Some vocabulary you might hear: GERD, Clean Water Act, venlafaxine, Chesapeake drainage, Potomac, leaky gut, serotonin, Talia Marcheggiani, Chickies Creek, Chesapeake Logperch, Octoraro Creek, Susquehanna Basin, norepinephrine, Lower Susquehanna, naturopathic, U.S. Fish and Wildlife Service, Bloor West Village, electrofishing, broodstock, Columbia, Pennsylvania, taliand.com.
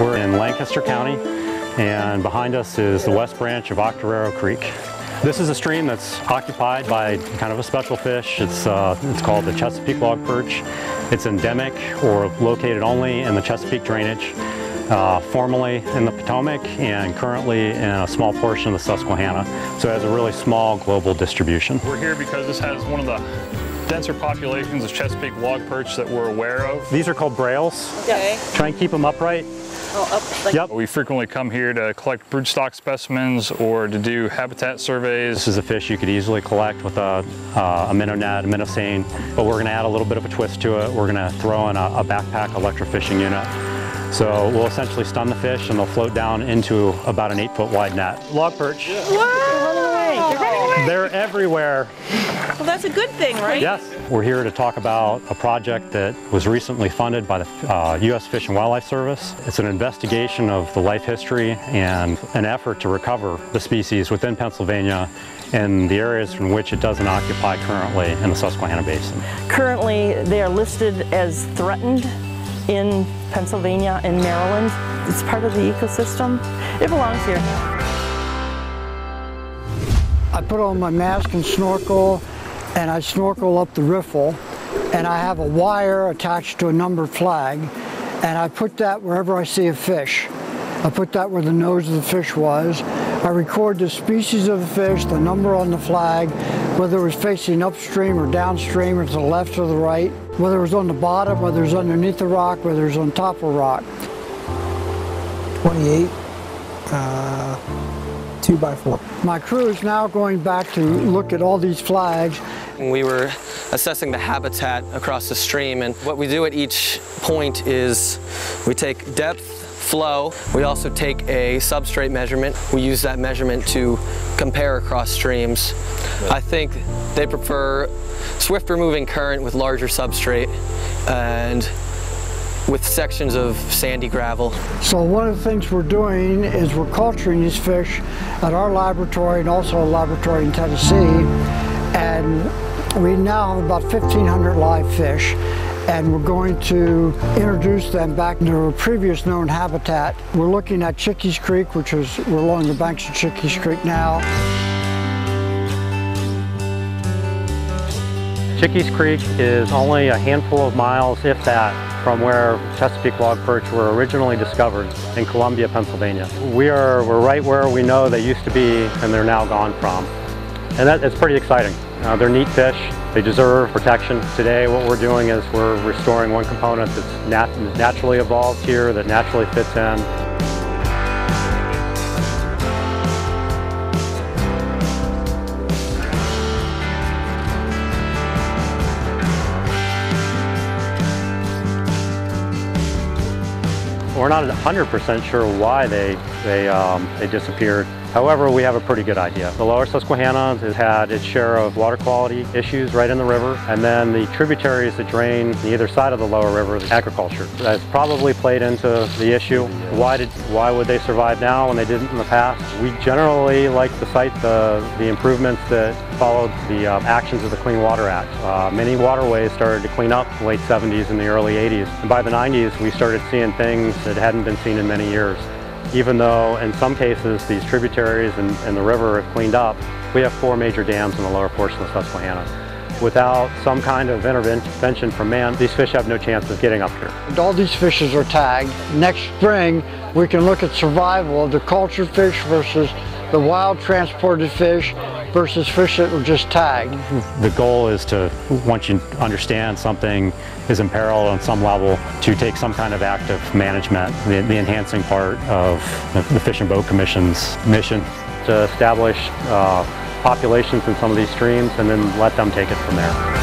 We're in Lancaster County, and behind us is the west branch of Octoraro Creek. This is a stream that's occupied by kind of a special fish. It's called the Chesapeake Logperch. It's endemic or located only in the Chesapeake drainage, formerly in the Potomac and currently in a small portion of the Susquehanna. So it has a really small global distribution. We're here because this has one of the denser populations of Chesapeake logperch that we're aware of. These are called brails. Okay. Try and keep them upright. Oh, up. Like yep. We frequently come here to collect broodstock specimens or to do habitat surveys. This is a fish you could easily collect with a minnow net, a minnow seine, but we're going to add a little bit of a twist to it. We're going to throw in a backpack electrofishing unit. So we'll essentially stun the fish and they'll float down into about an 8-foot wide net. Logperch. Yeah. Whoa! They're running away. They're everywhere. Well, that's a good thing, right? Yes. We're here to talk about a project that was recently funded by the U.S. Fish and Wildlife Service. It's an investigation of the life history and an effort to recover the species within Pennsylvania and the areas in which it doesn't occupy currently in the Susquehanna Basin. Currently, they are listed as threatened in Pennsylvania and Maryland. It's part of the ecosystem. It belongs here. I put on my mask and snorkel, and I snorkel up the riffle, and I have a wire attached to a numbered flag, and I put that wherever I see a fish. I put that where the nose of the fish was. I record the species of the fish, the number on the flag, whether it was facing upstream or downstream or to the left or the right, whether it was on the bottom, whether it was underneath the rock, whether it was on top of a rock. 28. 2x4. My crew is now going back to look at all these flags. We were assessing the habitat across the stream, and what we do at each point is we take depth, flow. We also take a substrate measurement. We use that measurement to compare across streams. I think they prefer swifter moving current with larger substrate and with sections of sandy gravel. So one of the things we're doing is we're culturing these fish at our laboratory and also a laboratory in Tennessee. And we now have about 1,500 live fish, and we're going to introduce them back into their previous known habitat. We're looking at Chickies Creek, which is, we're along the banks of Chickies Creek now. Chickies Creek is only a handful of miles, if that, from where Chesapeake logperch were originally discovered in Columbia, Pennsylvania. We're right where we know they used to be and they're now gone from. And that's pretty exciting. They're neat fish. They deserve protection. Today what we're doing is we're restoring one component that's naturally evolved here, that naturally fits in. We're not 100% sure why they disappeared. However, we have a pretty good idea. The Lower Susquehanna has had its share of water quality issues right in the river, and then the tributaries that drain either side of the lower river, agriculture. That's probably played into the issue. Why would they survive now when they didn't in the past? We generally like to cite the improvements that followed the actions of the Clean Water Act. Many waterways started to clean up in the late 70s and the early 80s. And by the 90s, we started seeing things that hadn't been seen in many years. Even though in some cases these tributaries and the river have cleaned up, we have 4 major dams in the lower portion of the Susquehanna. Without some kind of intervention from man, these fish have no chance of getting up here. And all these fishes are tagged. Next spring, we can look at survival of the cultured fish versus the wild transported fish versus fish that were just tagged. The goal is to, once you understand something is in peril on some level, to take some kind of active management, the enhancing part of the Fish and Boat Commission's mission to establish populations in some of these streams and then let them take it from there.